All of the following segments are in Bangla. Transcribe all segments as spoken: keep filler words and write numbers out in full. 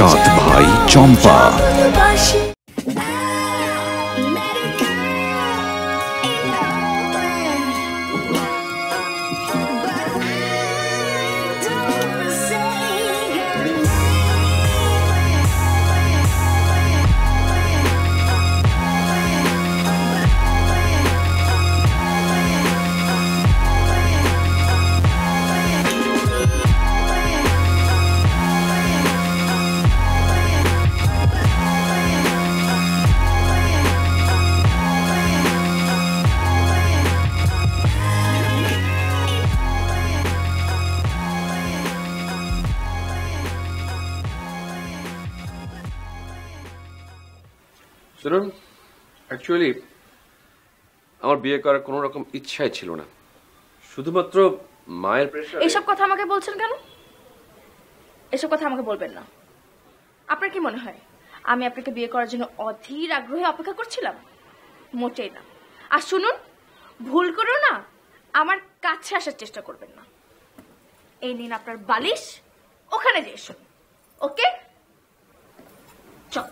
Sat Bhai Champa. ধরুন অ্যাকচুয়ালি আমার বিয়ে করার কোনো রকম ইচ্ছাই ছিল না, শুধুমাত্র মায়ের প্রেসার। এসব কথা আমাকে বলছেন কেন? এসব কথা আমাকে বলবেন না। আপনার কি মনে হয় আমি আপনাকে বিয়ে করার জন্য অধীর আগ্রহে অপেক্ষা করছিলাম? মোটেই না। আর শুনুন, ভুল করো না আমার কাছে আসার চেষ্টা করবেন না। এই নিন আপনার বালিশ, ওখানে যেয়ে শুনুন। ওকে, চল।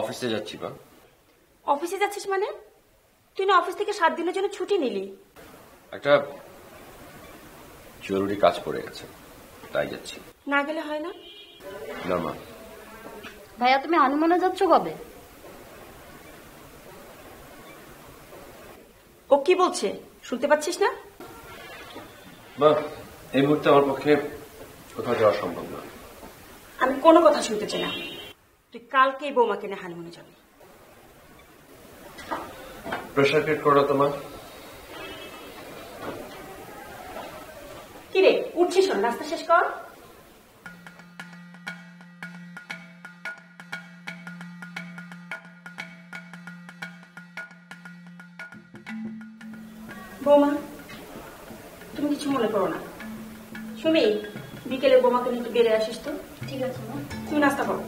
অফিসে যাচ্ছি। বা অফিসে যাচ্ছিস মানে? তুই না অফিস থেকে সাত দিনের জন্য ছুটি নিলি। একটা জরুরি কাজ পড়ে গেছে, তাই যাচ্ছি। না গেলে হয় না? না মা। ভাইয়া, তুমি হানিমুনে যাচ্ছ কবে? ও কি বলছে শুনতে পাচ্ছিস না? মা, এই মুহূর্তে আমার পক্ষে কোথাও যাওয়া সম্ভব না। আমি কোনো কথা শুনতে চাই না। তুই কালকে বৌমা কেনে হানিমুনে যাবি। প্রেসার ক্রিয়েট করো তো মা। কি রে উঠছিস না? নাস্তা শেষ কর। বৌমা, তুমি কিছু মনে করো না। সুমি, বিকেলে বৌমাকে নিয়ে বেড়ে আসিস তো। ঠিক আছে মা। তুমি নাস্তা করো।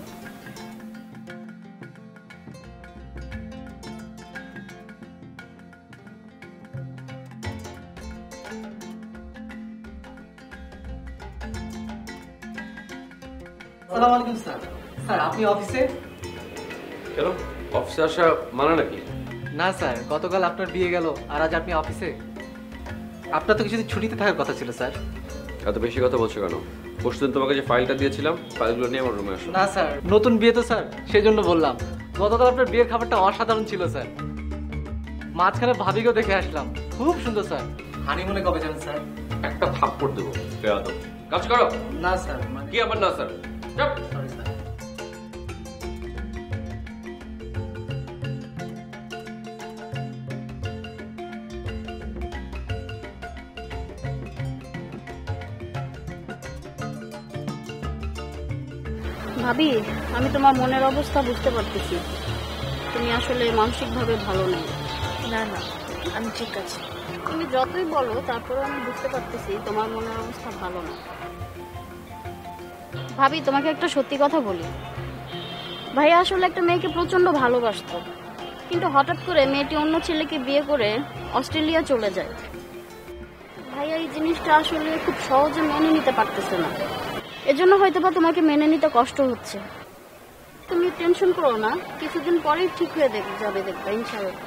আসসালামু আলাইকুম স্যার। স্যার আপনি অফিসে? কেন, অফিসে আসা মানে নাকি? না স্যার, গতকাল আপনার বিয়ে গেল আর আজ আপনি অফিসে? আপনার তো কিছুদিন ছুটিতে থাকার কথা ছিল স্যার। এত বেশি কথা বলছো কেন? পরশুদিন তোমাকে যে ফাইলটা দিয়েছিলাম, ফাইলগুলো নিয়ে আমার রুমে আসো। না স্যার, নতুন বিয়ে তো স্যার, সেই জন্য বললাম। গতকাল আপনার বিয়ের খাবারটা অসাধারণ ছিল স্যার। মাঝখানে ভাবিকেও দেখে আসলাম, খুব সুন্দর স্যার। হানিমুনে কবে যাবেন স্যার? একটা থাপ্পড় দেবো। কাজ করো। না স্যার। কি আবার না স্যার? ভাবি, আমি তোমার মনের অবস্থা বুঝতে পারতেছি। তুমি আসলে মানসিকভাবে ভালো নেই। না না, আমি ঠিক আছি। তুমি যতই বলো তারপরে আমি বুঝতে পারতেছি তোমার মনের অবস্থা ভালো না। ভাবি, তোমাকে একটা সত্যি কথা বলি, ভাইয়া আসলে একটা মেয়েকে প্রচন্ড ভালোবাসতো, কিন্তু হঠাৎ করে মেয়েটি অন্য ছেলেকে বিয়ে করে অস্ট্রেলিয়া চলে যায়। ভাইয়া এই জিনিসটা আসলে খুব সহজে মেনে নিতে পারতেছে না, এজন্য হয়তো বা তোমাকে মেনে নিতে কষ্ট হচ্ছে। তুমি টেনশন করো না, কিছুদিন পরেই ঠিক হয়ে যাবে, দেখবে ইনশাআল্লাহ।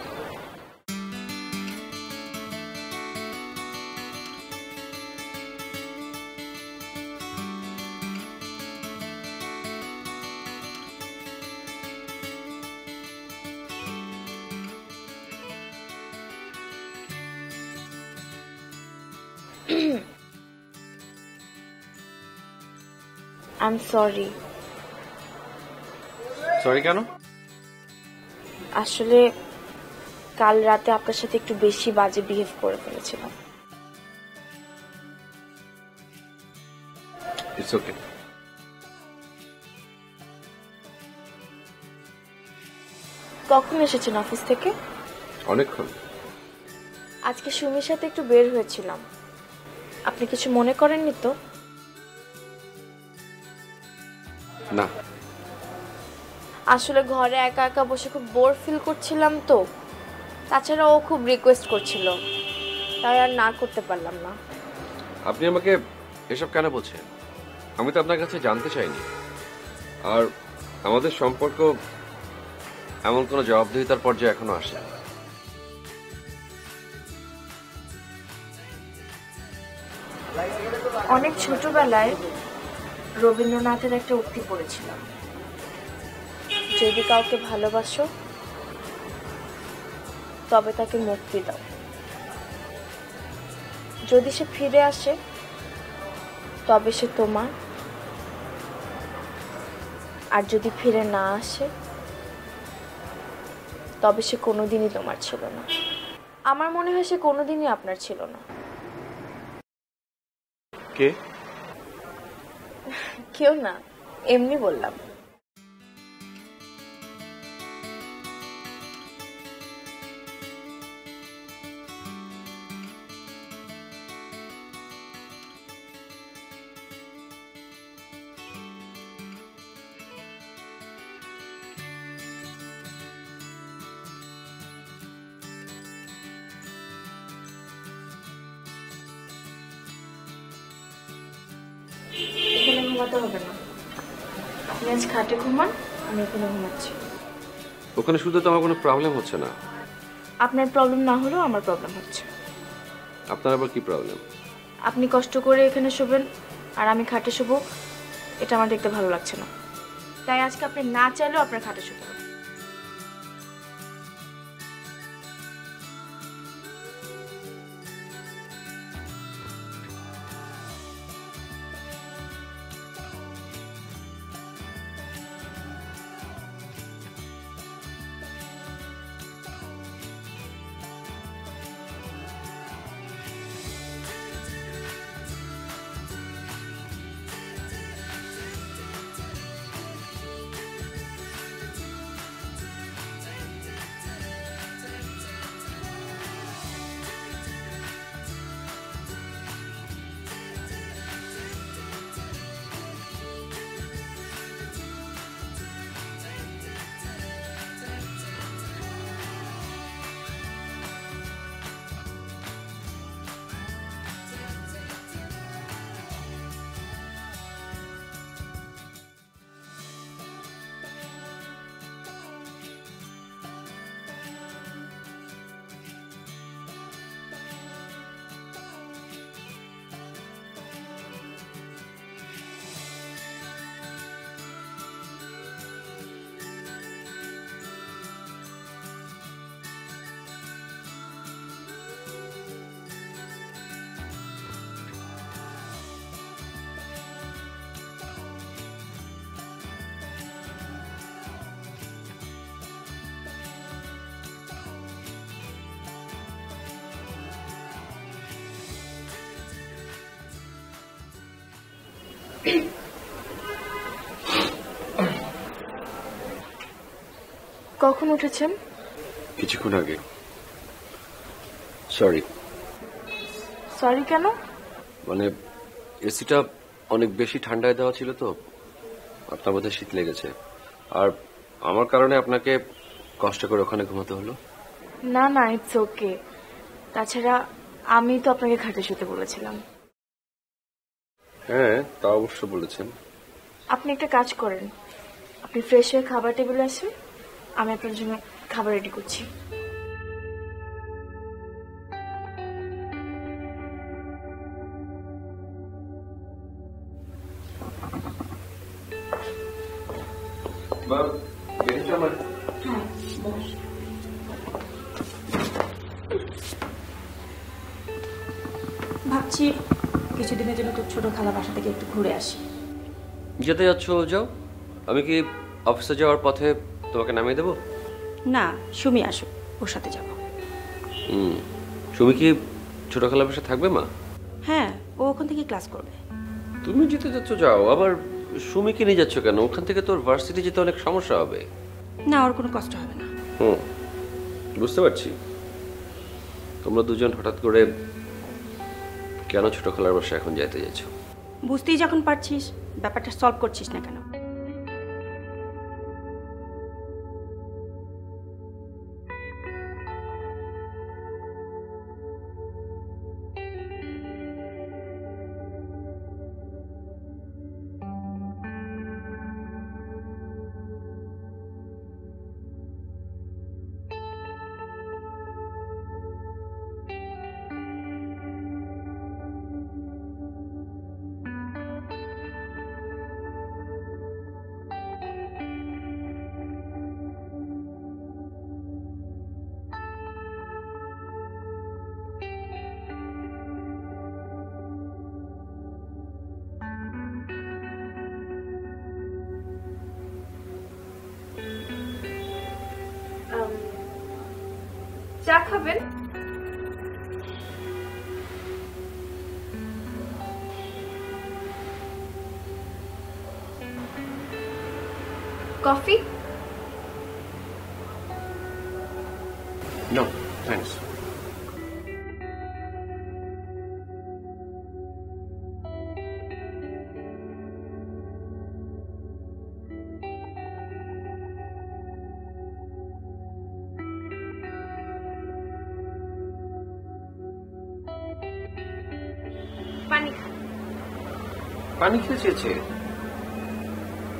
I'm sorry. Sorry কেন? আসলে কাল রাতে আপনার সাথে একটু বেশি বাজে বিহেভ করে ফেলেছিলাম। It's okay. কখন এসেছেন অফিস থেকে? অনেকক্ষণ। আজকে সুমির সাথে একটু বের হয়েছিলাম। আপনি কিছু মনে করেননি তো? না, আসলে ঘরে একা একা বসে খুব বোর ফিল করছিলাম তো, তাছাড়া ও খুব রিকোয়েস্ট করছিল, তাই আর না করতে পারলাম না। আপনি আমাকে এসব কেন বলছেন? আমি তো আপনার কাছে জানতে চাইনি। আর আমাদের সম্পর্ক এমন কোনো জবাবদিহিতার পর্যায়ে এখনো আসে। অনেক ছোটবেলায় রবীন্দ্রনাথের একটা উক্তি পড়েছিলাম, যদি কাউকে ভালোবাসো তবে তাকে মুক্তি দাও, যদি সে ফিরে আসে তবে সে তোমার, আর যদি ফিরে না আসে তবে সে কোনোদিনই তোমার ছিল না। আমার মনে হয় সে কোনোদিনই আপনার ছিল না। কে? কেউ না, এমনি বললাম। ওখানে শুধু তো আমার কোনো প্রবলেম হচ্ছে না। আপনার প্রবলেম না হলেও আমার প্রবলেম হচ্ছে। আপনার আবার কি প্রবলেম? আপনি কষ্ট করে এখানে শোবেন আর আমি খাটে শোবো, এটা আমার দেখতে ভালো লাগছে না। তাই আজকে আপনি না চাইলেও আপনার খাটে শোবো। কখন উঠেছেন? কিছুক্ষণ আগে। সরি। সরি কেন? মানে এসিটা অনেক বেশি ঠান্ডায় দেওয়া ছিল তো আপনার মধ্যে শীত লেগেছে, আর আমার কারণে আপনাকে কষ্ট করে ওখানে ঘুমাতে হলো। না না, ইটস ওকে। তাছাড়া আমি তো আপনাকে খাটে শুতে বলেছিলাম। হ্যাঁ, তা অবশ্য বলেছেন। আপনি একটা কাজ করেন, আপনি ফ্রেশ হয়ে খাবার টেবিলে আসুন, আমি আপনার জন্য খাবার রেডি করছি। ভাবছি কিছুদিনের জন্য খুব ছোট খালা বাসা থেকে একটু ঘুরে আসি। যেতে যাচ্ছ? যাও। আমি কি অফিসে যাওয়ার পথে তোমাকে নামিয়ে দেবো? না, সুমি আসো, ওর সাথে যাব। হুম, সুমি কি ছোট খালা বাসা থাকবে? মা হ্যাঁ, ও ওখান থেকে ক্লাস করবে। তুমি যেতে যাচ্ছ, যাও। আবার সুমিকে নিয়ে যাচ্ছ কেন? ওখান থেকে তোর ভার্সিটি যেতে অনেক সমস্যা হবে। না, ওর কোনো কষ্ট হবে না। হুম, বুঝতে পারছি। তোমরা দুজন হঠাৎ করে কেন ছোট খালার বাসা এখন যেতে যাচ্ছ? বুঝতেই যখন পারছিস, ব্যাপারটা সলভ করছিস না কেন? চা খাবেন? কফি? No thanks. পানি খেয়েছে?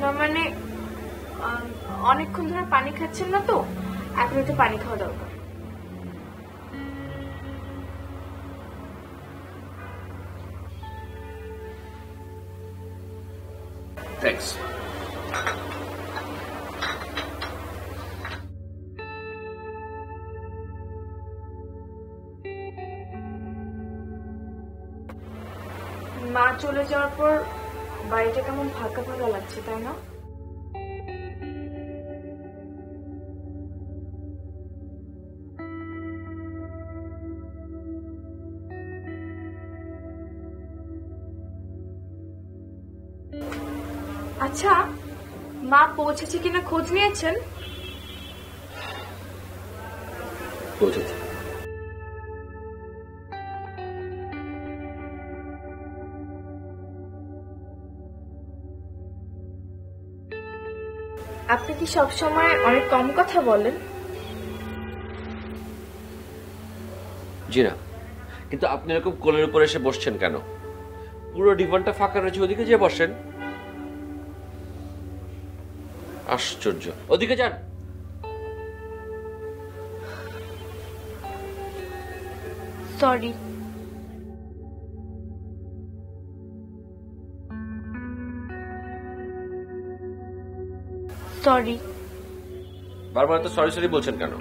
না মানে অনেকক্ষণ ধরে পানি খাচ্ছেন না তো, এখন একটু পানি খাওয়া দরকার। থ্যাঙ্কস। মা চলে যাওয়ার পর বাড়িটা কেমন ফাঁকা ফাঁকা লাগছে, তাই না? আচ্ছা, মা পৌঁছেছে কিনা খোঁজ নিয়েছেন? পৌঁছেছে। আপনি কি সবসময় অনেক কম কথা বলেন? জি না, কিন্তু আপনি এরকম কোলের উপর এসে বসছেন কেন? পুরো ডিভানটা ফাঁকা রয়েছে, ওদিকে যে বসেন। আশ্চর্য, ওদিকে যান। সরি। সরি। বারবার তো সরি সরি বলছেন কেন?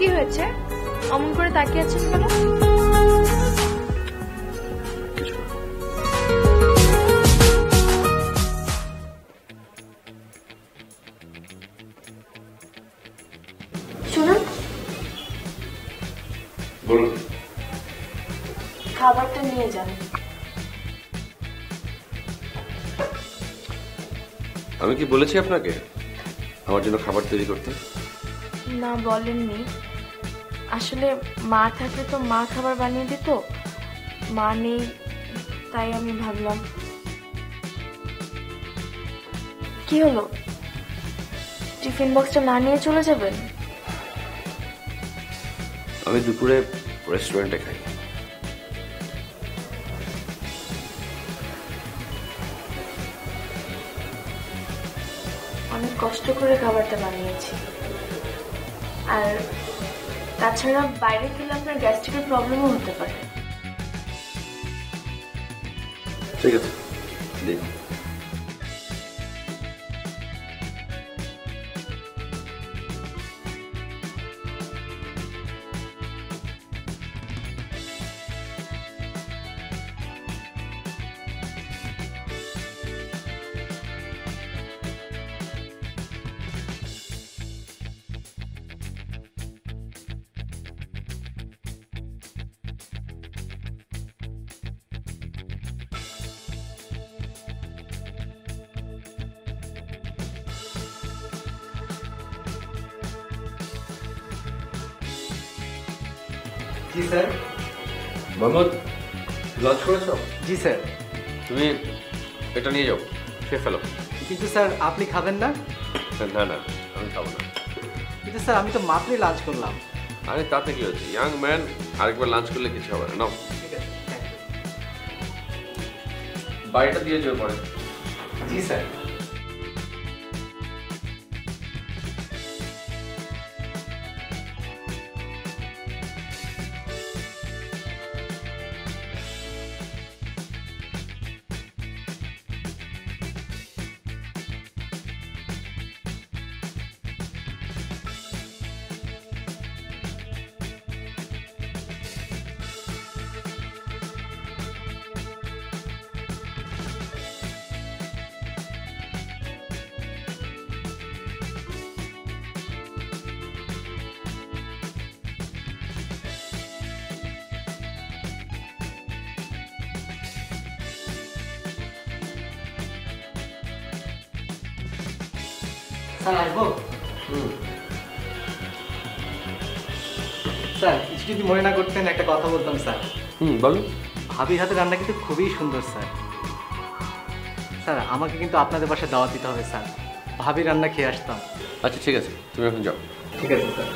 কি হয়েছে? অমন করে তাকিয়ে আছিস কেন? শুনুন, বলুন। খাবারটা নিয়ে যান। আমি কি বলেছি আপনাকে আমার জন্য খাবার তৈরি করতে? না, বলেননি। আসলে মা থাকলে তো মা খাবার বানিয়ে দিত, মা নেই তাই আমি ভাবলাম। কি হলো, টিফিন বক্সটা না নিয়ে চলে যাবেন? আমি দুপুরে রেস্টুরেন্টে খাই। অনেক কষ্ট করে খাবারটা বানিয়েছি, আর তাছাড়া বাইরে খেলে আপনার গ্যাস্ট্রিকের প্রবলেমও হতে পারে। ঠিক আছে, দেখুন। জি স্যার। মোহাম্মদ, লঞ্চ করেছ? জি স্যার। তুমি এটা নিয়ে যাও, খেয়ে ফেলো। কিন্তু স্যার আপনি খাবেন না? না না, আমি খাবো না। কিন্তু স্যার আমি তো মাত্রই লাঞ্চ করলাম। আরে তাতে কি হচ্ছে, ইয়াং ম্যান, আরেকবার লাঞ্চ করলে কিছু হবে না। নাও, বাড়িটা দিয়ে যাও পরে। জি স্যার। স্যার আসবো? স্যার কিছু যদি মনে না করতেন একটা কথা বলতাম স্যার। হুম, বলুন। ভাবির হাতে রান্না কিন্তু খুবই সুন্দর স্যার। স্যার আমাকে কিন্তু আপনাদের বাসায় দাওয়াত দিতে হবে স্যার, ভাবির রান্না খেয়ে আসতাম। আচ্ছা ঠিক আছে, তুমি এখন যাও। ঠিক আছে স্যার।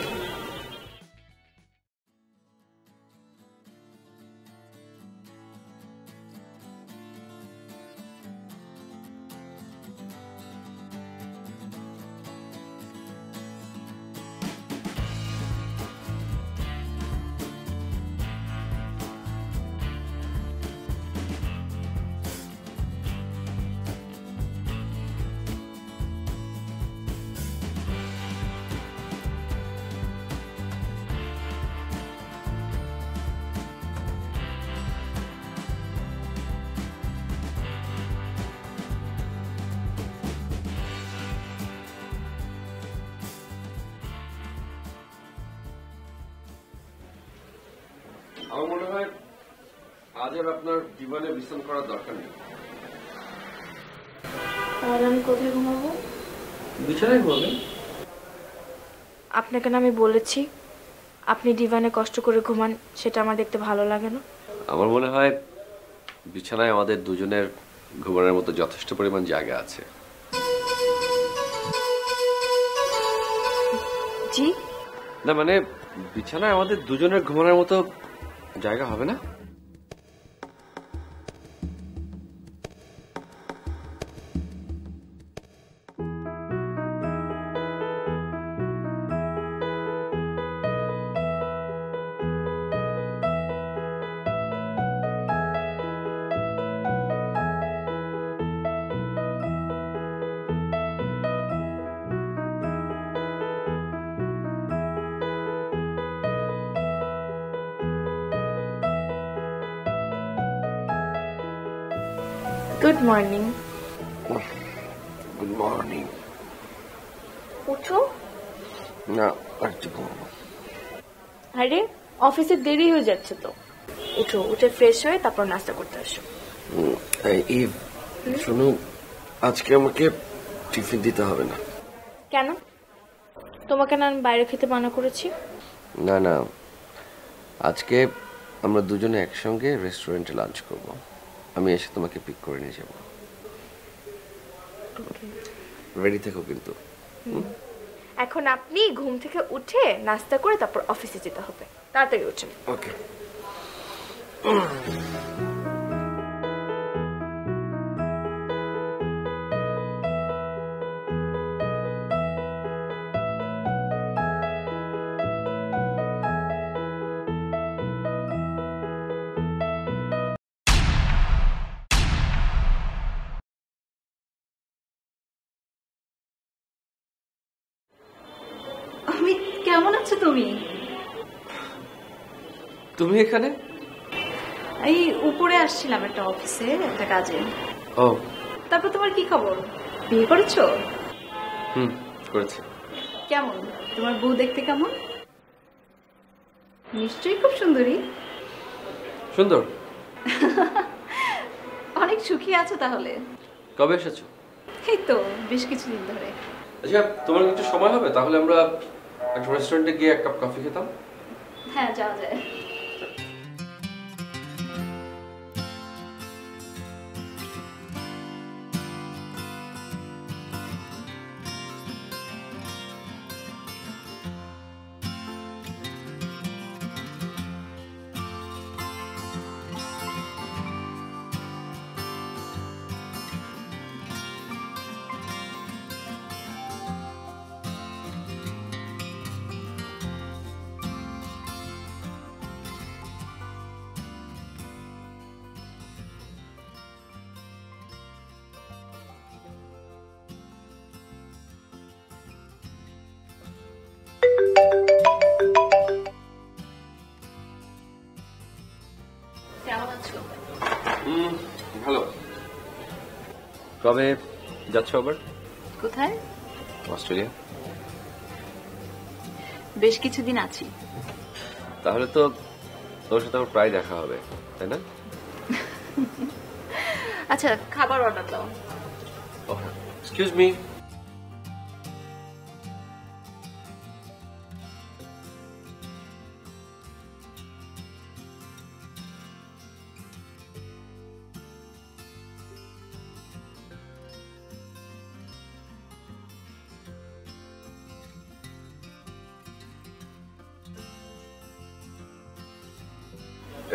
আমার মনে হয় আজ আর আপনার জীবনে বিশ্রাম করার দরকার নেই। কোথায় ঘুমাবো? বিছানায় ঘুমাবেন। আপনাকে না আমি বলেছি আপনি ডিভানে কষ্ট করে ঘুমান, সেটা আমার দেখতে ভালো লাগে না। আমার মনে হয় বিছানায় আমাদের দুজনের ঘুমানোর মতো যথেষ্ট পরিমাণ জায়গা আছে। জি না, মানে বিছানায় আমাদের দুজনের ঘুমানোর মতো জায়গা হবে না? Good morning. Good morning. উঠো না, আজকে ঘুমাবো। আরে অফিসে দেরি হয়ে যাচ্ছে তো। উঠো, উঠে ফ্রেশ হয়ে তারপর নাস্তা করতে আসো। এই শুনো, আজকে আমাকে টিফিন দিতে হবে না। কেন? তোমাকে না আমি বাইরে খেতে মানা করেছি? না না, আজকে আমরা দুজনে একসঙ্গে রেস্টুরেন্টে লাঞ্চ করব। আমি এসে তোমাকে পিক করে নিয়ে যাব। রেডি থেকো কিন্তু। এখন আপনি ঘুম থেকে উঠে নাস্তা করে তারপর অফিসে যেতে হবে, তাড়াতাড়ি উঠুন। ওকে। কেমন আছো তুমি? তুমি এখানে? এই উপরে আসছিলাম একটা অফিসে, একটা কাজে। ও, তারপর তোমার কি খবর? বিয়ে করেছো? হুম, করেছি। কেমন? তোমার বউ দেখতে কেমন? নিশ্চয়ই খুব সুন্দরী। সুন্দর। অনেক সুখী আছো তাহলে। কবে এসেছো? এই তো বেশ কিছুদিন ধরে। আচ্ছা, তোমার একটু সময় হবে? তাহলে আমরা একটা রেস্টুরেন্টে গিয়ে এক কাপ কফি খেতাম। হ্যাঁ, যাওয়া যায়। কবে যাচ্ছ আবার? কোথায়? অস্ট্রেলিয়া। বেশ কিছুদিন আছি। তাহলে তো তোর সাথে আমার প্রায় দেখা হবে, তাই না? আচ্ছা, খাবার অর্ডার দাও। এক্সকিউজ মি,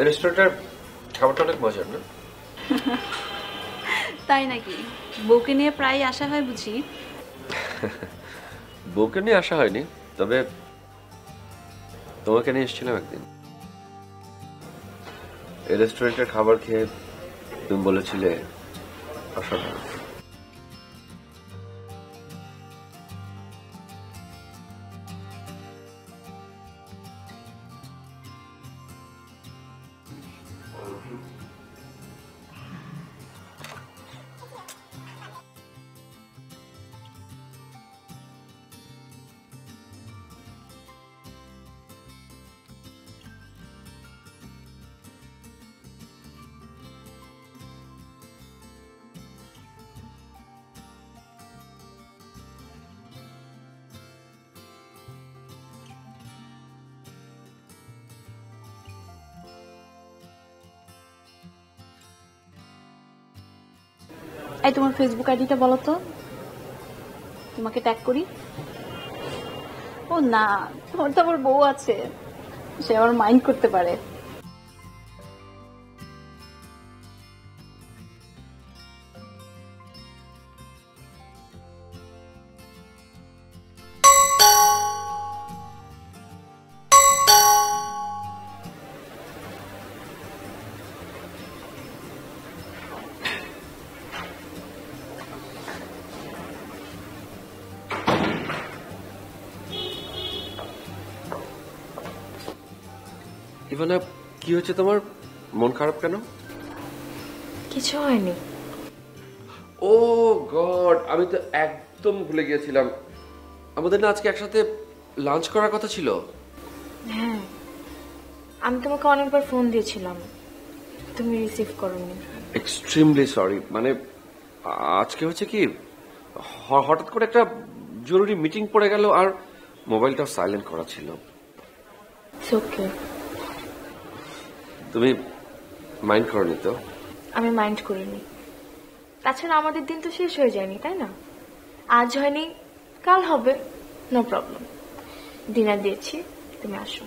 রেস্টুরেন্টের খাবারটা অনেক মজার না? তাই নাকি? বউকে নিয়ে প্রায় আসা হয় বুঝি? বউকে নিয়ে আসা হয়নি, তবে তোমাকে নিয়ে এসেছিলাম একদিন। এই রেস্টুরেন্টের খাবার খেয়ে তুমি বলেছিলে অসাধারণ। এই তোমার ফেসবুক আইডিটা বলো তো, তোমাকে ট্যাগ করি। ও না, তোমার তো আমার বউ আছে, সে আমার মাইন্ড করতে পারে। কি হচ্ছে তোমার? মন খারাপ কেন? কিছু হয়নি। ও গড, আমি তো একদম ভুলে গিয়েছিলাম, আমাদের না আজকে একসাথে লাঞ্চ করার কথা ছিল। হ্যাঁ, আমি তোমাকে অনেকবার ফোন দিয়েছিলাম, তুমি রিসিভ করোনি। Extremely sorry. মানে আজকে হচ্ছে কি, হঠাৎ করে একটা জরুরি মিটিং পড়ে গেল আর মোবাইলটা সাইলেন্ট করা ছিল। ইটস ওকে, তুমি মাইন্ড করনি তো? আমি মাইন্ড করিনি। তাছাড়া আমাদের দিন তো শেষ হয়ে যায়নি, তাই না? আজ হয়নি, কাল হবে, নো প্রবলেম। ডিনার দিয়েছি, তুমি আসো।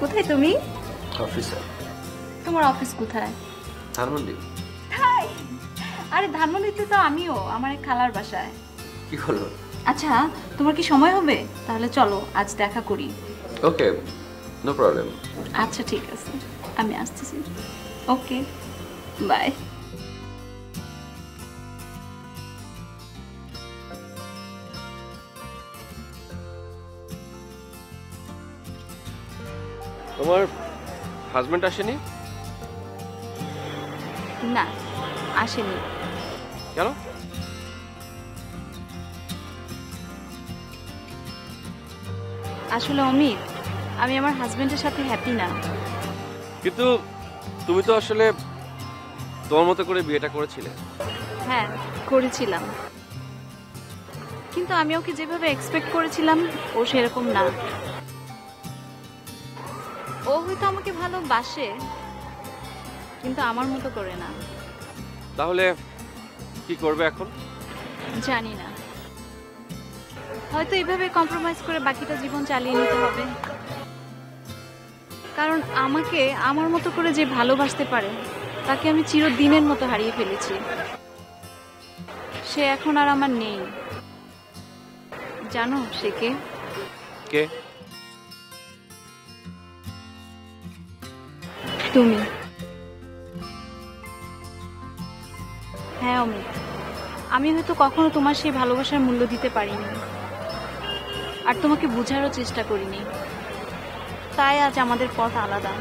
কোথায় তুমি? অফিসে। তোমার অফিস কোথায়? ধানমন্ডি। তাই? আরে ধানমন্ডিতে তো আমিও, আমার খালার বাসায়। কি হলো? আচ্ছা, তোমার কি সময় হবে? তাহলে চলো আজ দেখা করি। Okay, no problem. আচ্ছা ঠিক আছে, আমি আসতেছি। ওকে, বাই। তোমার হাজবেন্ড আসেনি? না, আসেনি। কেন? আসলে অমিত, আমি আমার হাজবেন্ডের সাথে হ্যাপি না। কিন্তু তুমি তো আসলে তোমার মতো করে বিয়েটা করেছিলে। হ্যাঁ, করেছিলাম, কিন্তু আমি ওকে যেভাবে এক্সপেক্ট করেছিলাম ও সেরকম না। ও হয়তো আমাকে ভালোবাসে, কিন্তু আমার মতো করে না। তাহলে কি করবে এখন? জানি না, হয়তো এইভাবে কম্প্রোমাইজ করে বাকিটা জীবন চালিয়ে নিতে হবে। কারণ আমাকে আমার মতো করে যে ভালোবাসতে পারে তাকে আমি চিরদিনের মতো হারিয়ে ফেলেছি। সে এখন আর আমার নেই। জানো সে কে? কে? তুমি। হ্যাঁ অমিত, আমি হয়তো কখনো তোমার সেই ভালোবাসার মূল্য দিতে পারিনি আর তোমাকে বোঝারও চেষ্টা করিনি, তাই আজ আমাদের পথ আলাদা।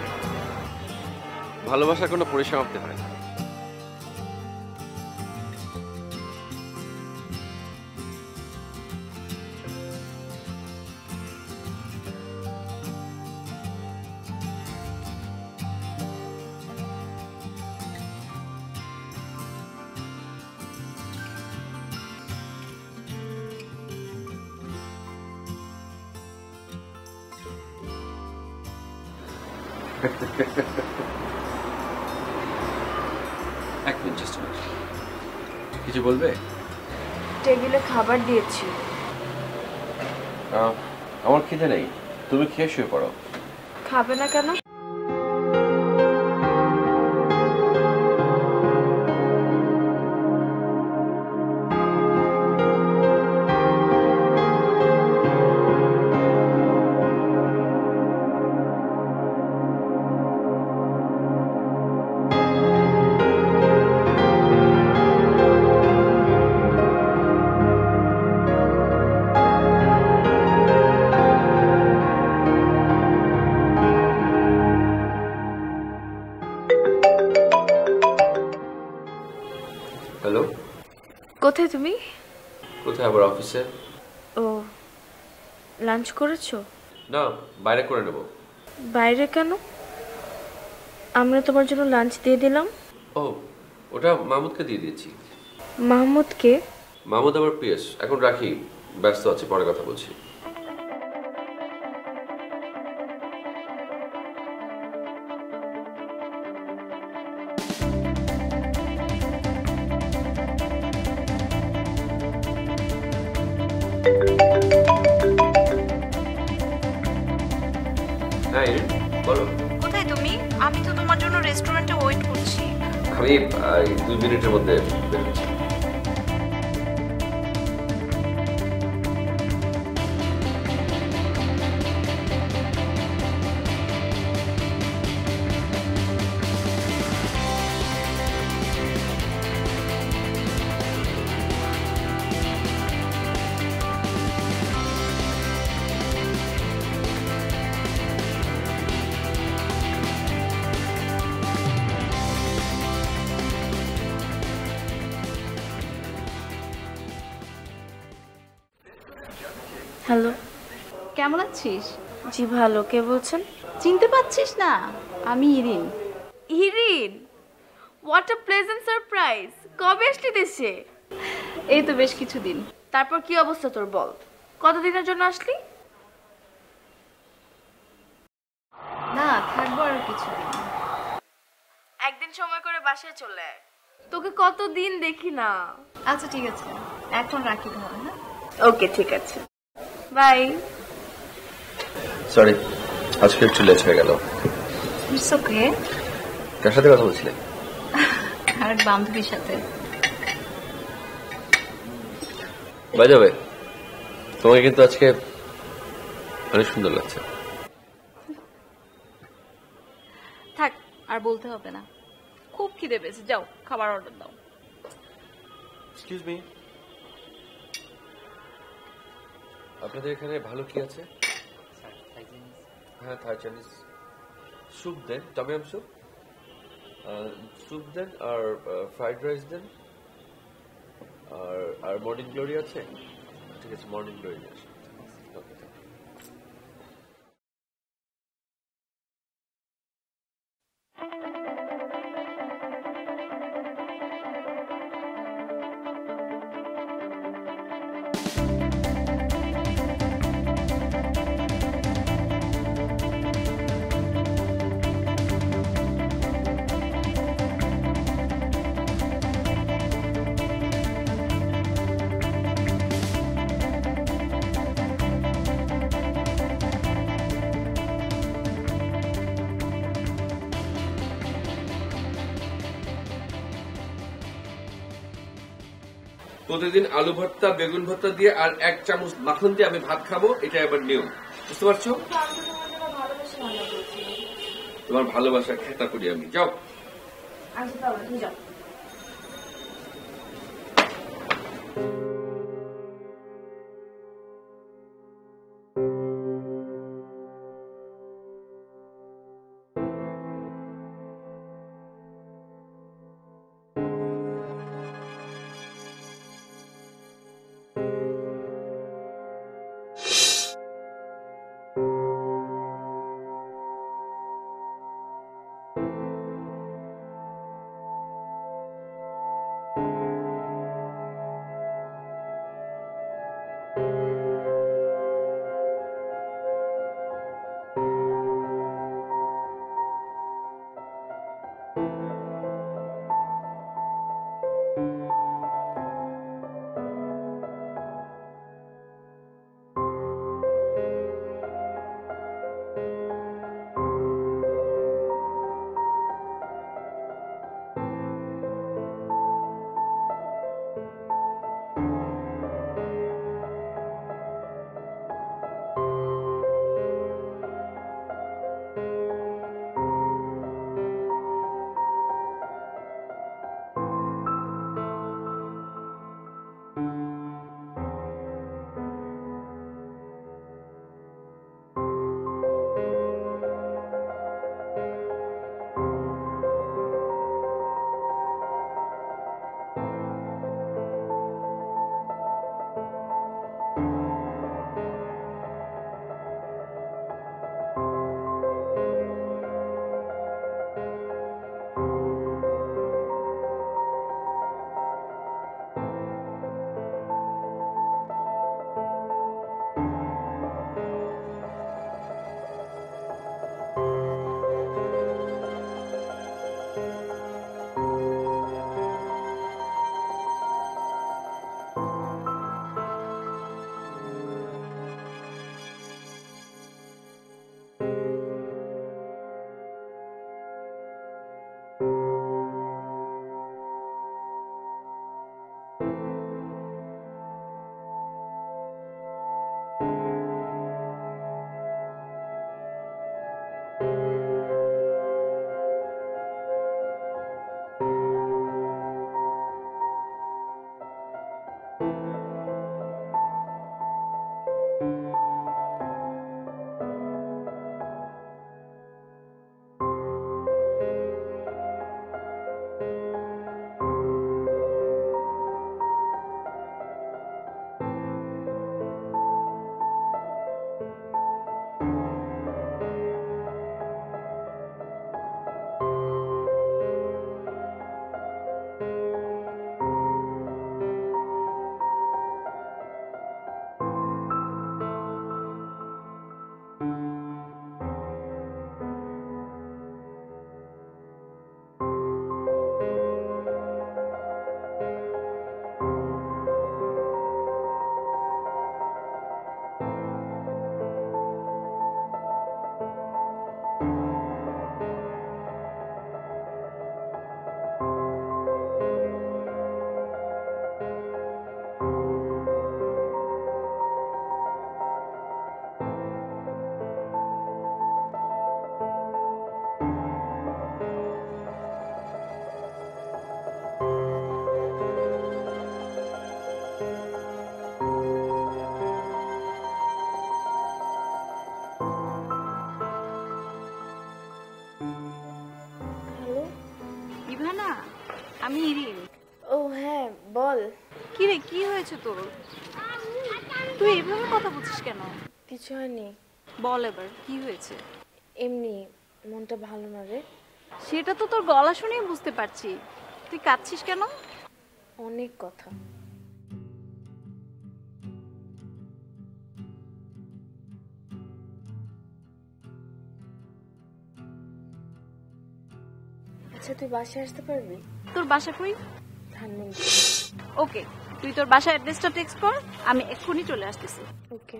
ভালোবাসা কোনো পরিসমাপ্তি হয় না। কিছু বলবে? টেবিলে খাবার দিয়েছি। আমার খিদে নেই, তুমি খেয়ে শুয়ে পড়ো। খাবে না কেন? হ্যালো, কোথায় তুমি? কোথায় আবার, অফিসে। ও, লাঞ্চ করেছো? না, বাইরে করে নেব। বাইরে কেন? আমরা তোমার জন্য লাঞ্চ দিয়ে দিলাম। ও, ওটা মাহমুদকে দিয়ে দিয়েছি। মাহমুদকে? মাহমুদ আবার পিএস। এখন রাখি, ব্যস্ত আছি, পরে কথা বলছি। দুই মিনিটের মধ্যে বেরোচ্ছি। হ্যালো, কেমন আছিস? জি ভালো। কে বলছেন? চিনতে পারছিস না? আমি Irin. Irin, what a pleasant surprise. কবে আসলি দেশে? এই তো বেশ কিছুদিন। তারপর কি অবস্থা তোর বল, কতদিনের জন্য আসলি? না, থাকবো আর কিছুদিন। একদিন সময় করে বাসায় চলে আয়, তোকে কতদিন দেখি না। আচ্ছা ঠিক আছে, এখন রাখি তাহলে। হ্যাঁ, ওকে, ঠিক আছে। সরি, আজকে একটু লেট হয়ে গেল। It's okay. কার সাথে কথা বলছিলে? আরেক বান্ধবীর সাথে। বাই দ্য ওয়ে, তোমাকে কিন্তু আজকে অনেক সুন্দর লাগছে। থাক, আর বলতে হবে না। খুব খিদে পেয়েছে, যাও খাবার অর্ডার দাও। এক্সকিউজ মি, আপনাদের এখানে ভালো কি আছে? হ্যাঁ, থাই চাইনিজ স্যুপ দেন, টমেটো আম স্যুপ স্যুপ দেন, আর ফ্রাইড রাইস দেন, আর আর মর্নিং গ্লোরি আছে। ঠিক আছে, মর্নিং গ্লোরি আছে। প্রতিদিন আলু ভর্তা, বেগুন ভর্তা দিয়ে আর এক চামচ মাখন দিয়ে আমি ভাত খাবো, এটা এবার নিয়ম, বুঝতে পারছো? তোমার ভালোবাসা খেতা করি আমি। যাও, আমি ইরিন। ও হ্যাঁ বল। কি রে কি হয়েছে তোর? তুই এভাবে কথা বলছিস কেন? কিছু হয়নি। বল এবার কি হয়েছে? এমনি মনটা ভালো না রে। সেটা তো তোর গলা শুনেই বুঝতে পারছি। তুই কাঁদছিস কেন? অনেক কথা। আচ্ছা তুই বাসায় আসতে পারবি? তোর বাসা কই? ধানমন্ডি। ওকে তুই তোর বাসার অ্যাড্রেসটা টেক্সট কর, আমি এক্ষুনি চলে আসতেছি। ওকে।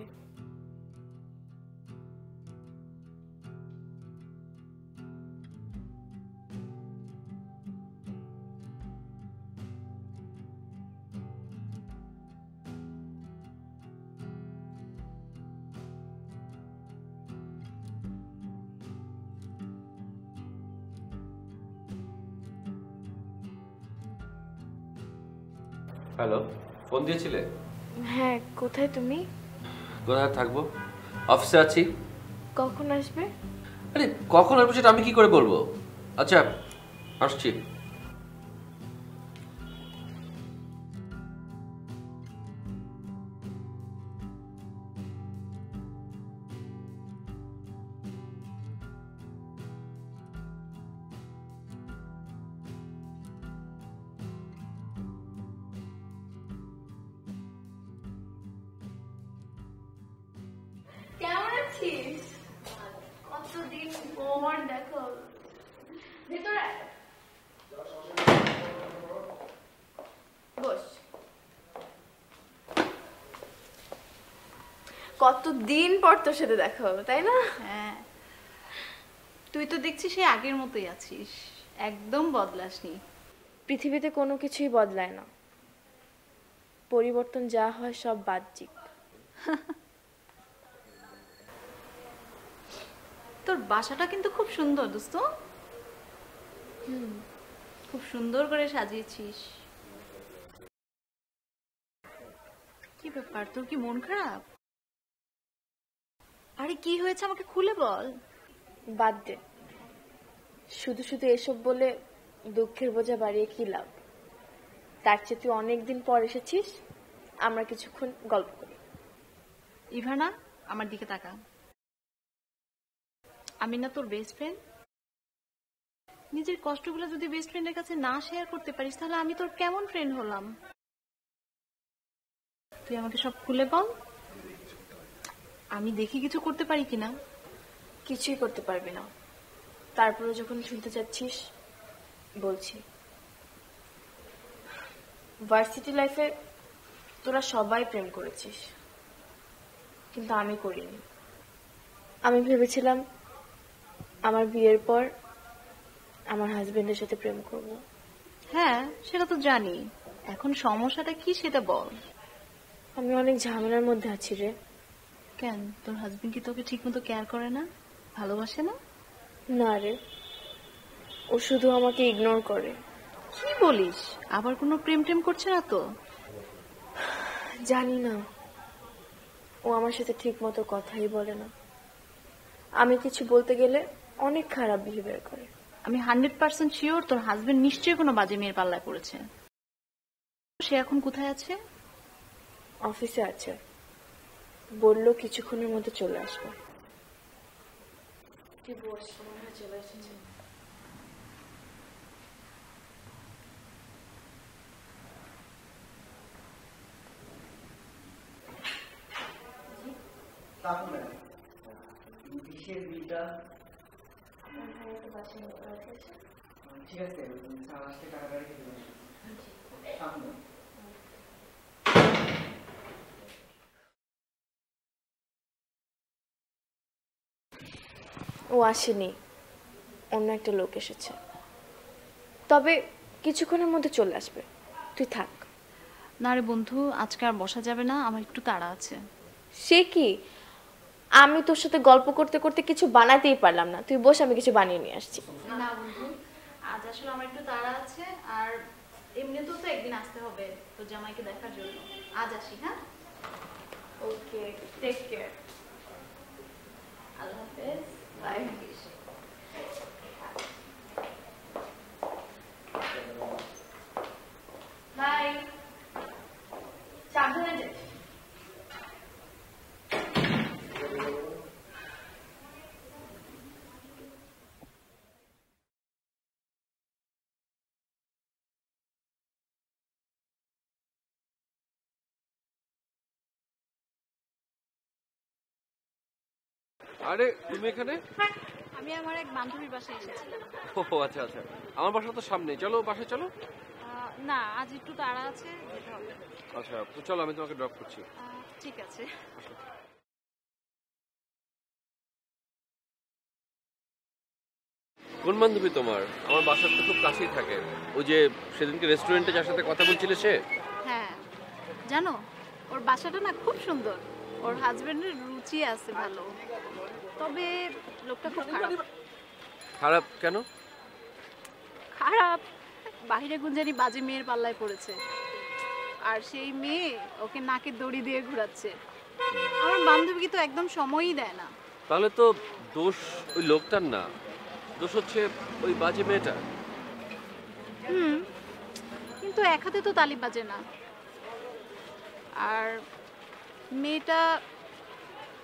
হ্যালো, ফোন দিয়েছিলে? হ্যাঁ। কোথায় তুমি? কোথায় থাকবো? অফিসে আছি। কখন আসবে? আরে কখন আসবে সেটা আমি কি করে বলবো? আচ্ছা আসছি। কতদিন পর তোর সাথে দেখা হলো, তাই না? হ্যাঁ। তুই তো দেখছিস সেই আগের মতোই আছিস, একদম বদলাসনি। পৃথিবীতে কোনো কিছুই বদলায় না, পরিবর্তন যা হয় সব বাহ্যিক। তোর বাসাটা কিন্তু খুব সুন্দর দোস্ত। হুম, খুব সুন্দর করে সাজিয়েছিস। কি ব্যাপার, তোর কি মন খারাপ? আরে কি হয়েছে আমাকে খুলে বল। বাদ দে, শুধু শুধু এসব বলে দুঃখের বোঝা বাড়িয়ে কি লাভ? তার চেয়ে তুই অনেকদিন পর এসেছিস, আমরা কিছুক্ষণ গল্প করি। ইভানা আমার দিকে তাকা। আমি না তোর বেস্ট ফ্রেন্ড? নিজের কষ্টগুলো যদি বেস্ট ফ্রেন্ডের কাছে না শেয়ার করতে পারিস, তাহলে আমি তোর কেমন ফ্রেন্ড হলাম? তুই আমাকে সব খুলে বল, আমি দেখি কিছু করতে পারি কিনা। কিছুই করতে পারবি না, তারপরে যখন শুনতে চাচ্ছিস বলছি। ভার্সিটি লাইফে তোরা সবাই প্রেম করেছিস, কিন্তু আমি করিনি। আমি ভেবেছিলাম আমার বিয়ের পর আমার হাজবেন্ডের সাথে প্রেম করব। হ্যাঁ সেটা তো জানি, এখন সমস্যাটা কি সেটা বল। আমি অনেক ঝামেলার মধ্যে আছি রে। কেন, তোর হাজবেন্ড কি তোকে ঠিক মতো কেয়ার করে না, ভালোবাসে না? না রে, ও শুধু আমাকে ইগনোর করে। কি বলিস, আবার কোনো প্রেম টেম করছে না তো? জানি না, ও আমার সাথে ঠিক মতো কথাই বলে না। আমি কিছু বলতে গেলে অনেক খারাপ বিহেভিয়ার করে। আমি হান্ড্রেড পার্সেন্ট শিওর তোর হাজবেন্ড নিশ্চয়ই কোনো বাজে মেয়ের পাল্লায় পড়েছে। সে এখন কোথায় আছে? অফিসে আছে, বললো কিছুক্ষণের মধ্যে চলে আসবে। ঠিক আছে ও আসেনি, অন্য একটা লোক এসেছে, তবে কিছুক্ষণের মধ্যে চলে আসবে। তুই থাক। না রে বন্ধু, আজকে আর বসা যাবে না, আমার একটু তাড়া আছে। সে কি, আমি তোর সাথে গল্প করতে করতে কিছু বানাতেই পারলাম না। তুই বস, আমি কিছু বানিয়ে নিয়ে আসছি। না বন্ধু, আজ আসলে আমার একটু তাড়া আছে, আর এমনিতেও তো একদিন আসতে হবে তোর জামাইকে দেখার জন্য। আজ আসি। হ্যাঁ ওকে, টেক কেয়ার। আল্লাহ হাফেজ। বাই। আরে তুমি এখানে? আমি আমার এক বান্ধবীর বাসায় এসেছিলাম। ও আচ্ছা আচ্ছা, আমার বাসা তো সামনে, চলো বাসায় চলো। না আজ একটু তাড়া আছে, যেতে হবে। আচ্ছা তো চলো, আমি তোমাকে ড্রপ করছি। ঠিক আছে। কোন বান্ধবী তোমার? আমার বাসার তো খুব কাছেই থাকে, ওই যে সেদিনকে রেস্টুরেন্টে যার সাথে কথা বলছিলে সে। হ্যাঁ জানো, ওর বাসাটা না খুব সুন্দর, ওর হাজবেন্ডের রুচি আছে ভালো, তবে লোকটা খুব খারাপ। খারাপ কেন? খারাপ বাহিরে গুঞ্জানি বাজে মেয়ের পাল্লায় পড়েছে, আর সেই মেয়ে ওকে নাকে দড়ি দিয়ে ঘোরাচ্ছে। আমার বান্ধবীকে তো একদম সময়ই দেয় না। তাহলে তো দোষ ওই লোকটার না, দোষ হচ্ছে ওই বাজে মেয়েটা। হুম, কিন্তু এক হাতে তো তালি বাজে না। আর মেয়েটা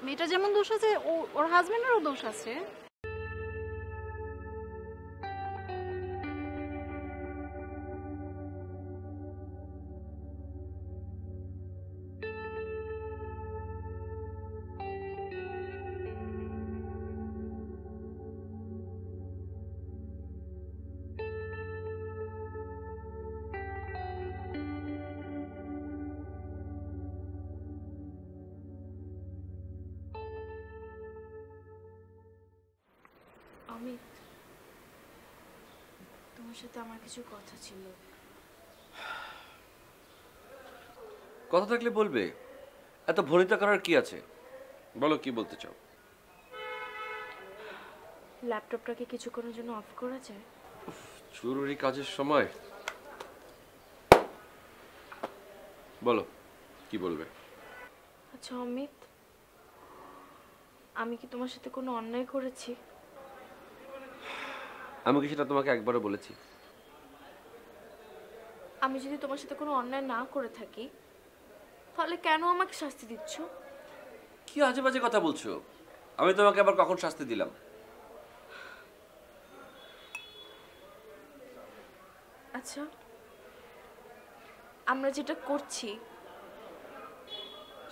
মেয়েটা যেমন দোষ আছে, ওর হাজবেন্ডেরও দোষ আছে। তোমার সাথে আমার কিছু কথা ছিল। কথা থাকলে বলবে, এত ভনিতা করার কি আছে? বলো কি বলতে চাও। ল্যাপটপটাকে কিছুক্ষণের জন্য অফ করা যায়? জরুরি কাজের সময়। বলো কি বলবে। আচ্ছা অমিত, আমি কি তোমার সাথে কোনো অন্যায় করেছি? আমি কি সেটা তোমাকে একবারও বলেছি? আমি যদি তোমার সাথে কোনো অন্যায় না করে থাকি, তাহলে কেন আমাকে শাস্তি দিচ্ছ? কি আজে বাজে কথা বলছো। আমি তোমাকে আবার কখন শাস্তি দিলাম? আচ্ছা আমরা যেটা করছি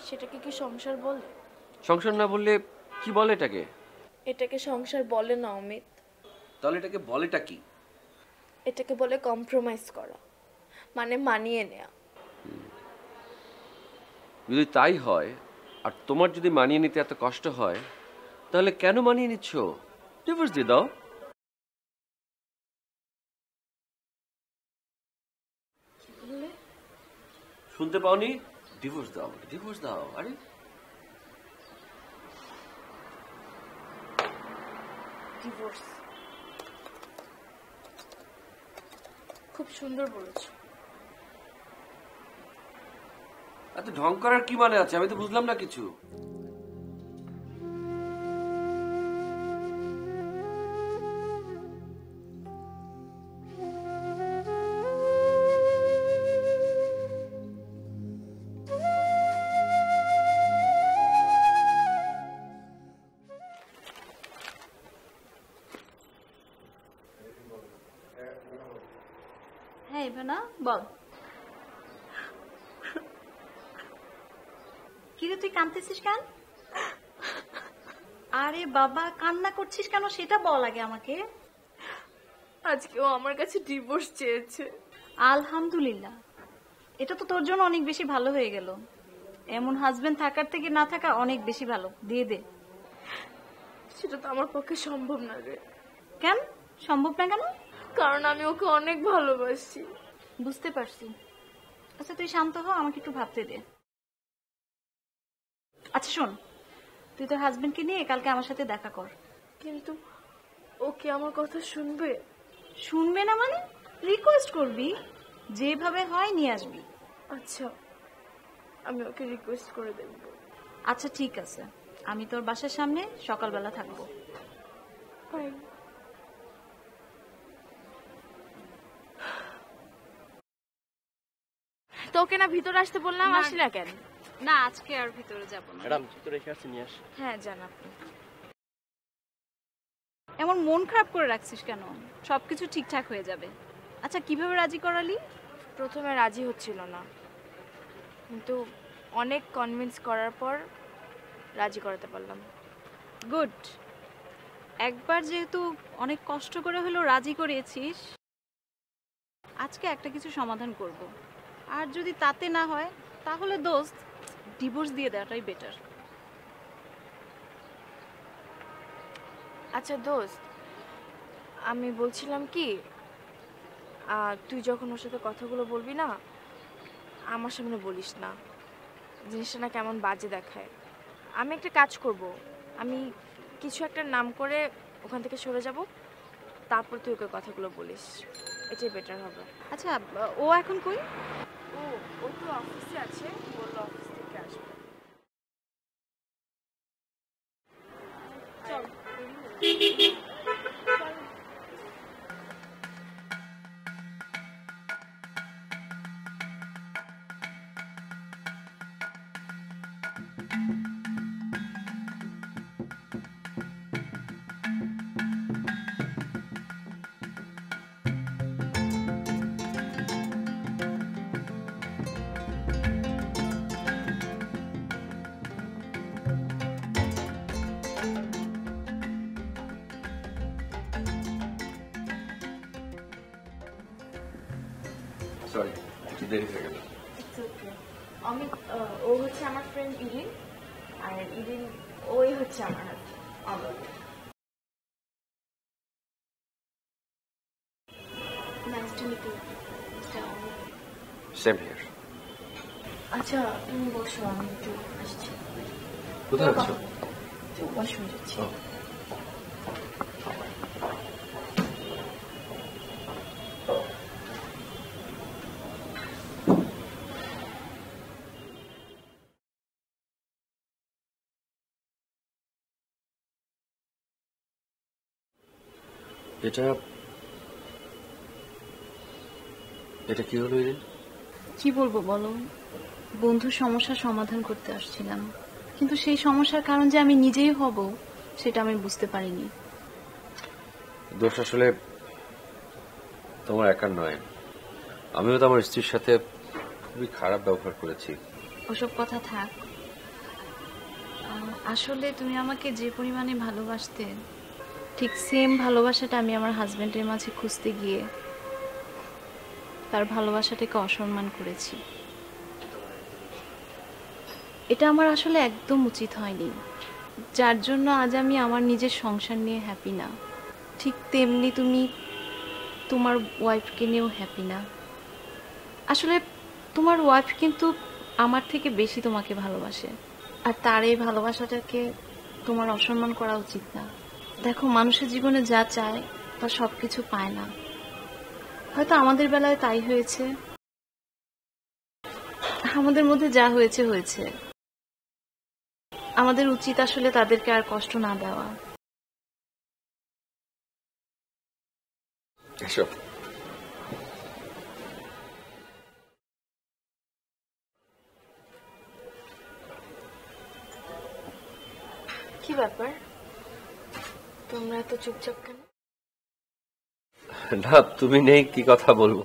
সেটাকে কি সংসার বলে? সংসার না বললে কি বলে এটাকে? এটাকে সংসার বলে না অমিত। তাহলে এটাকে বলেটা কি? এটাকে বলে কম্প্রোমাইজ করা, মানে মানিয়ে নেওয়া। যদি তাই হয়, আর তোমার যদি মানিয়ে নিতে এত কষ্ট হয়, তাহলে কেন মানিয়ে নিচ্ছ? ডিভোর্স দিয়ে দাও। শুনতে পাওনি? ডিভোর্স দাও, ডিভোর্স দাও। আরে ডিভোর্স খুব সুন্দর বলেছো। এত ঢং করার কি মানে আছে? আমি তো বুঝলাম না কিছু। তুই কাঁদতেছিস কেন? আরে বাবা, কান্না করছিস কেন সেটা বল আগে আমাকে। আজকে ও আমার কাছে ডিভোর্স চেয়েছে। আলহামদুলিল্লাহ, এটা তো তোর জন্য অনেক বেশি ভালো হয়ে গেল। এমন হাজবেন্ড থাকার থেকে না থাকা অনেক বেশি ভালো। দিয়ে দে। সেটা তো আমার পক্ষে সম্ভব না রে। কেন সম্ভব না কেন? কারণ আমি ওকে অনেক ভালোবাসি। বুঝতে পারছি। আচ্ছা তুই শান্ত হ, আমাকে একটু ভাবতে দে। আচ্ছা শোন, তুই তোর হাজবেন্ডকে নিয়ে কালকে আমার সাথে দেখা কর। কিন্তু ও কি আমার কথা শুনবে? শুনবে না মানে? রিকোয়েস্ট করবি, যেভাবে হয় নিয়ে আসবি। আচ্ছা আমি ওকে রিকোয়েস্ট করে দেব। আচ্ছা ঠিক আছে, আমি তোর বাসার সামনে সকালবেলা থাকবো। বাই। তোকে না ভিতরে আসতে বললাম, আসলি না কেন? না আজকে আর ভিতরে যাব না। ম্যাডাম ভিতরে এসে আসেন। ইয়াস হ্যাঁ জান। আপনি এমন মন খারাপ করে রাখছিস কেন? সবকিছু ঠিকঠাক হয়ে যাবে। আচ্ছা কিভাবে রাজি করালি? প্রথমে রাজি হচ্ছিল না, কিন্তু অনেক কনভিন্স করার পর রাজি করাতে পারলাম। গুড। একবার যেহেতু অনেক কষ্ট করে হলেও রাজি করিয়েছিস, আজকে একটা কিছু সমাধান করব। আর যদি তাতে না হয় তাহলে দোস্ত ডিভোর্স দিয়ে দেওয়াটাই বেটার। আচ্ছা দোস্ত, আমি বলছিলাম কি, তুই যখন ওর সাথে কথাগুলো বলবি না, আমার সামনে বলিস না, জিনিসটা না কেমন বাজে দেখায়। আমি একটা কাজ করব, আমি কিছু একটা নাম করে ওখান থেকে সরে যাব, তারপর তুই ওকে কথাগুলো বলিস, এটাই বেটার হবে। আচ্ছা ও এখন কই? ও ও তো অফিসে আছে, বলল অফিস থেকে আসবে। চল। সরি, একটু দেরি হয়ে গেল। অমিত, ও হচ্ছে আমার ফ্রেন্ড ইরিন, আর ইরিন ওই হচ্ছে আমার অমিত। আচ্ছা তুমি বসো, আমি একটু আসছি। কোথায় আছো? ওয়াশরুমে যাচ্ছি। এটা এটা কি হলো? কি বলবো বলো, বন্ধু সমস্যা সমাধান করতে আসছিলাম, কিন্তু সেই সমস্যার কারণ যে আমি নিজেই হব সেটা আমি বুঝতে পারিনি। দোষ আসলে তোমার একার নয়, আমিও তো আমার স্ত্রীর সাথে খুবই খারাপ ব্যবহার করেছি। ওসব কথা থাক, আসলে তুমি আমাকে যে পরিমাণে ভালোবাসতে, ঠিক সেম ভালোবাসাটা আমি আমার হাজবেন্ডের মাঝে খুঁজতে গিয়ে তার ভালোবাসাটাকে অসম্মান করেছি। এটা আমার আসলে একদম উচিত হয়নি, যার জন্য আজ আমি আমার নিজের সংসার নিয়ে হ্যাপি না। ঠিক তেমনি তুমি তোমার ওয়াইফকে নিয়েও হ্যাপি না। আসলে তোমার ওয়াইফ কিন্তু আমার থেকে বেশি তোমাকে ভালোবাসে, আর তার এই ভালোবাসাটাকে তোমার অসম্মান করা উচিত না। দেখো, মানুষের জীবনে যা চায় তা সবকিছু পায় না, হয়তো আমাদের বেলায় তাই হয়েছে। আমাদের মধ্যে যা হয়েছে হয়েছে, আমাদের উচিত আসলে তাদেরকে আর কষ্ট না দেওয়া। কি ব্যাপার তোমরা এত চুপচাপ কেন? না তুমি নেই কি কথা বলবো।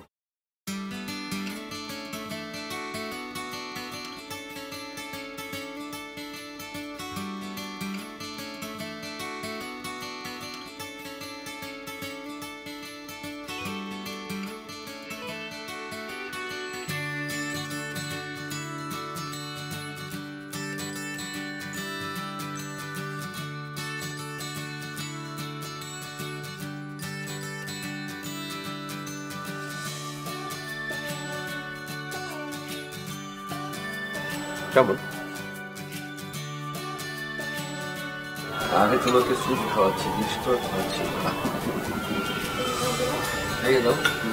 আরে তোমাকে সুপ খাওয়াচ্ছি, মিষ্টি খাওয়াচ্ছি।